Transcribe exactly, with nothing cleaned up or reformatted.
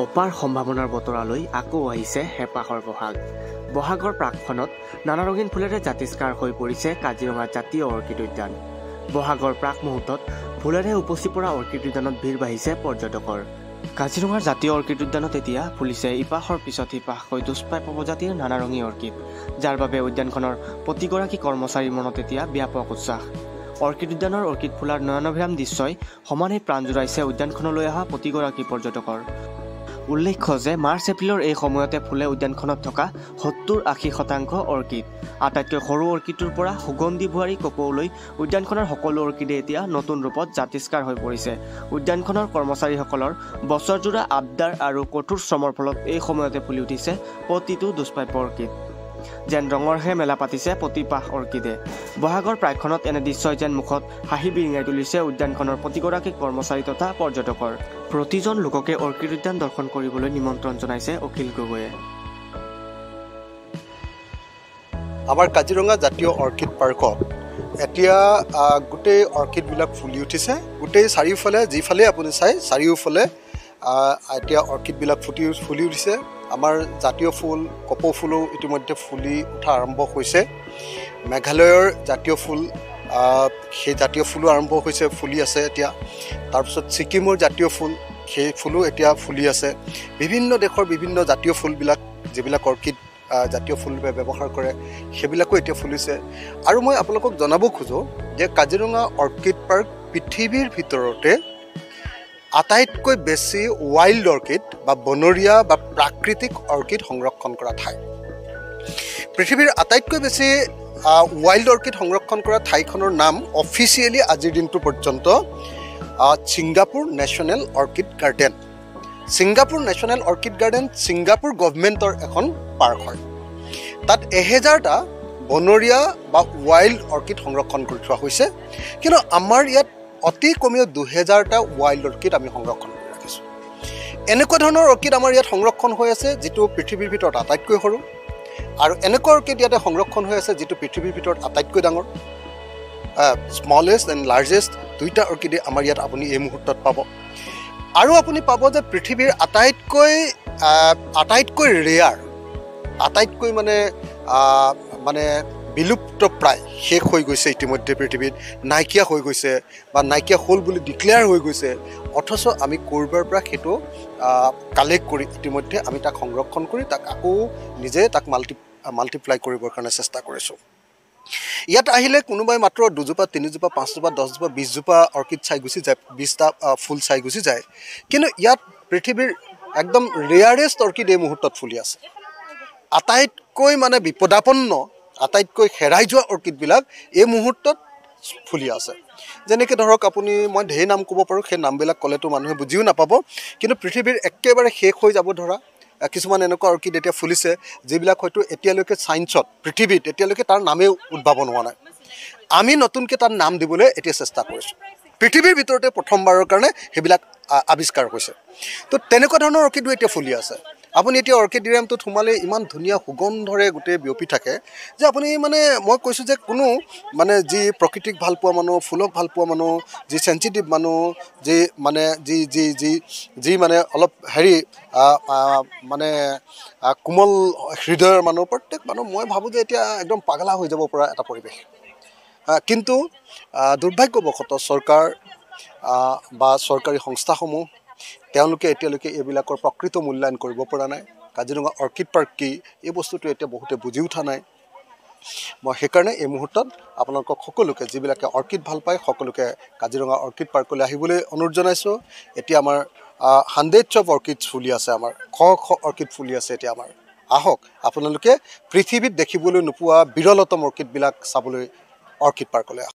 অপাৰ সম্ভাৱনাৰ বতৰালৈ আকৌ আহিছে হেপাহৰ বহাগ বহাগৰ প্ৰাকখনত নানা ৰঙীন ফুলেৰে জাতিস্কাৰ হৈ পৰিছে কাজিৰঙা জাতীয় অৰ্কিড উদ্যান বহাগৰ প্ৰাক মুহূৰ্তত ফুলেৰে উপচি পৰা অৰ্কিড উদ্যানত ভিৰ বাঢ়িছে পৰ্যটকৰ কাজিৰঙা জাতীয় অৰ্কিড উদ্যানত এতিয়া ফুলিছে ইপাহৰ পিছত ইপাহকৈ দুষ্প্ৰাপ্য প্ৰজাতিৰ নানা ৰঙীন অৰ্কিড যাৰ বাবে উদ্যানখনৰ প্ৰতিগৰাকী কৰ্মচাৰী মনত এতিয়া ব্যাপক উৎসাহ অৰ্কিড উদ্যানৰ অৰ্কিড ফুলৰ নয়নভিৰাম দৃশ্যই সমানে প্ৰাণ জুৰাইছে উদ্যানখনলৈ অহা প্ৰতিগৰাকী পৰ্যটকৰ উল্লেখ্য যে মাৰ্চ এপ্ৰিলৰ এই সময়তে ফুলে উদ্যানখনত থকা সত্তৰ আশী শতাংশ অৰ্কিড আটাইতকৈ সৰু অৰ্কিডৰ পৰা সুগন্ধি ভুৱাৰি কপৌলৈ উদ্যানখনৰ সকলো অৰ্কিডে এতিয়া নতুন ৰূপত জাতিস্কাৰ হৈ পৰিছে উদ্যানখনৰ কৰ্মচাৰীসকলৰ বছৰজোৰা আবদাৰ আৰু কঠোৰ শ্ৰমৰ ফলত এই সময়তে ফুলি উঠিছে প্ৰতিটো দুষ্প্ৰাপ্য অৰ্কিড যেন ৰঙৰহে মেলা পাতিছে প্ৰতিপাহ অৰ্কিডে বহাগৰ প্ৰায়খনত এনে দৃশ্যই যেন মুখত হাঁহি বিৰিঙাই তুলিছে উদ্যানখনৰ প্ৰতিগৰাকী কৰ্মচাৰী তথা পৰ্যটকৰ প্ৰতিজন লোককে অৰ্কিড উদ্যান দৰ্শন কৰিবলৈ নিমন্ত্ৰণ জনাইছে অখিল গগৈয়ে আমাৰ কাজিৰঙা জাতীয় অৰ্কিড পাৰ্কত এতিয়া গোটেই অৰ্কিডবিলাক ফুলি উঠিছে গোটেই চাৰিওফালে যিফালে আপুনি চাই চাৰিওফালে এতিয়া অৰ্কিডবিলাক ফুটি ফুলি উঠিছে আমাৰ জাতীয় ফুল কপৌ ফুলো ইতিমধ্যে ফুলি উঠা আৰম্ভ হৈছে মেঘালয়ৰ জাতীয় ফুল সেই জাতীয় ফুলো আৰম্ভ হৈছে ফুলি আছে এতিয়া তাৰপিছত ছিকিমৰ জাতীয় ফুল সেই ফুলো এতিয়া ফুলি আছে বিভিন্ন দেশৰ বিভিন্ন জাতীয় ফুলবিলাক যিবিলাক অৰ্কিড জাতীয় ফুল ব্যৱহাৰ কৰে সেইবিলাকো এতিয়া ফুলিছে আৰু মই আপোনালোকক জনাব খোজোঁ যে কাজিৰঙা অৰ্কিড পাৰ্ক পৃথিৱীৰ ভিতৰতে আটাইতকৈ বেছি ৱাইল্ড অৰ্কিড বা বনৰীয়া বা প্ৰাকৃতিক অৰ্কিড সংৰক্ষণ কৰা ঠাই পৃথিৱীৰ আটাইতকৈ বেছি ৱাইল্ড অৰ্কিড সংৰক্ষণ কৰা ঠাইখনৰ নাম অফিচিয়েলি আজিৰ দিনটো পৰ্যন্ত Singapore national orchid garden Singapore national orchid garden Singapore গভৰ্ণমেণ্টৰ এখন পাৰ্ক হয় তাত এহেজাৰটা বনৰীয়া বা ৱাইল্ড অৰ্কিড সংৰক্ষণ কৰি থোৱা হৈছে কিন্তু আমাৰ ইয়াত অতি কমেও দুহেজাৰটা ৱাইল্ড অৰ্কিড আমি সংৰক্ষণ কৰি ৰাখিছোঁ এনেকুৱা ধৰণৰ অৰ্কিড আমাৰ ইয়াত সংৰক্ষণ হৈ আছে যিটো পৃথিৱীৰ ভিতৰত আটাইতকৈ সৰু আৰু এনেকুৱা অৰ্কিড ইয়াতে সংৰক্ষণ হৈ আছে যিটো পৃথিৱীৰ ভিতৰত আটাইতকৈ ডাঙৰ স্মলেষ্ট এণ্ড লাৰ্জেষ্ট দুইটা অৰ্কিডে আমাৰ ইয়াত আপুনি এই মুহূৰ্তত পাব আৰু আপুনি পাব যে পৃথিৱীৰ আটাইতকৈ আটাইতকৈ ৰেয়াৰ আটাইতকৈ মানে মানে বিলুপ্ত প্ৰায় শেষ হৈ গৈছে ইতিমধ্যে পৃথিৱীত নাইকিয়া হৈ গৈছে বা নাইকিয়া হ'ল বুলি ডিক্লেয়াৰ হৈ গৈছে অথচ আমি ক'ৰবাৰ পৰা সেইটো কালেক্ট কৰি ইতিমধ্যে আমি তাক সংৰক্ষণ কৰি তাক আকৌ নিজে তাক মাল্টি মাল্টিপ্লাই কৰিবৰ কাৰণে চেষ্টা কৰিছোঁ ইয়াত আহিলে কোনোবাই মাত্ৰ দুজোপা তিনিজোপা পাঁচজোপা দহজোপা বিছজোপা অৰ্কিড চাই গুচি যায় বিছটা ফুল চাই গুচি যায় কিন্তু ইয়াত পৃথিৱীৰ একদম ৰেয়াৰেষ্ট অৰ্কিড এই মুহূৰ্তত ফুলি আছে আটাইতকৈ মানে বিপদাপন্ন আটাইতকৈ হেৰাই যোৱা অৰ্কিডবিলাক এই মুহূৰ্তত ফুলি আছে যেনেকৈ ধৰক আপুনি মই ঢেৰ নাম ক'ব পাৰোঁ সেই নামবিলাক ক'লেতো মানুহে বুজিও নাপাব কিন্তু পৃথিৱীৰ একেবাৰে শেষ হৈ যাব ধৰা কিছুমান এনেকুৱা অৰ্কিড এতিয়া ফুলিছে যিবিলাক হয়তো এতিয়ালৈকে ছায়েন্সত পৃথিৱীত এতিয়ালৈকে তাৰ নামেই উদ্ভাৱন হোৱা নাই আমি নতুনকৈ তাৰ নাম দিবলৈ এতিয়া চেষ্টা কৰিছোঁ পৃথিৱীৰ ভিতৰতে প্ৰথমবাৰৰ কাৰণে সেইবিলাক আৱিষ্কাৰ হৈছে তো তেনেকুৱা ধৰণৰ অৰ্কিডো এতিয়া ফুলি আছে আপুনি এতিয়া অৰ্কিডেৰিয়ামটোত সোমালে ইমান ধুনীয়া সুগন্ধৰে গোটেই বিয়পি থাকে যে আপুনি মানে মই কৈছোঁ যে কোনো মানে যি প্ৰকৃতিক ভাল পোৱা মানুহ ফুলক ভাল পোৱা মানুহ যি চেঞ্চিটিভ মানুহ যি মানে যি যি যি যি মানে অলপ হেৰি মানে কোমল হৃদয়ৰ মানুহ প্ৰত্যেক মানুহ মই ভাবোঁ যে এতিয়া একদম পাগলা হৈ যাব পৰা এটা পৰিৱেশ কিন্তু দুৰ্ভাগ্যবশতঃ চৰকাৰ বা চৰকাৰী সংস্থাসমূহ তেওঁলোকে এতিয়ালৈকে এইবিলাকৰ প্ৰকৃত মূল্যায়ন কৰিব পৰা নাই কাজিৰঙা অৰ্কিড পাৰ্ক কি এই বস্তুটো এতিয়া বহুতে বুজি উঠা নাই মই সেইকাৰণে এই মুহূৰ্তত আপোনালোকক সকলোকে যিবিলাকে অৰ্কিড ভাল পায় সকলোকে কাজিৰঙা অৰ্কিড পাৰ্কলৈ আহিবলৈ অনুৰোধ জনাইছোঁ এতিয়া আমাৰ হাণ্ড্ৰেডছ অফ অৰ্কিডছ ফুলি আছে আমাৰ শ শ অৰ্কিড ফুলি আছে এতিয়া আমাৰ আহক আপোনালোকে পৃথিৱীত দেখিবলৈ নোপোৱা বিৰলতম অৰ্কিডবিলাক চাবলৈ অৰ্কিড পাৰ্কলৈ